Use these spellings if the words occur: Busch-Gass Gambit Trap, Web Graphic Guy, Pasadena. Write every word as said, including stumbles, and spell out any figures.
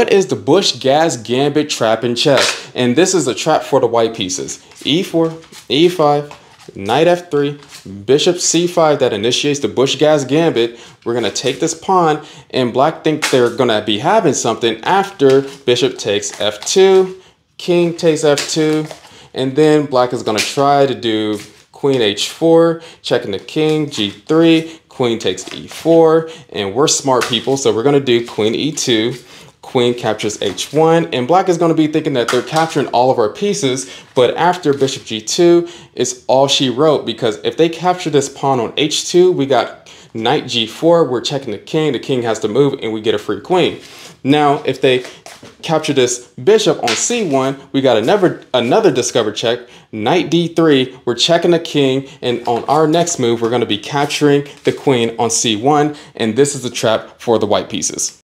What is the Busch-Gass Gambit Trap in chess? And this is a trap for the white pieces. e four, e five, knight f three, bishop c five, that initiates the Busch-Gass Gambit. We're going to take this pawn, and black thinks they're going to be having something after bishop takes f two, king takes f two, and then black is going to try to do queen h four, checking the king, g three, queen takes e four, and we're smart people, so we're going to do queen e two. Queen captures h one, and black is going to be thinking that they're capturing all of our pieces, but after bishop g two, it's all she wrote, because if they capture this pawn on h two, we got knight g four, we're checking the king, the king has to move, and we get a free queen. Now, if they capture this bishop on c one, we got another, another discovered check, knight d three, we're checking the king, and on our next move, we're going to be capturing the queen on c one, and this is the trap for the white pieces.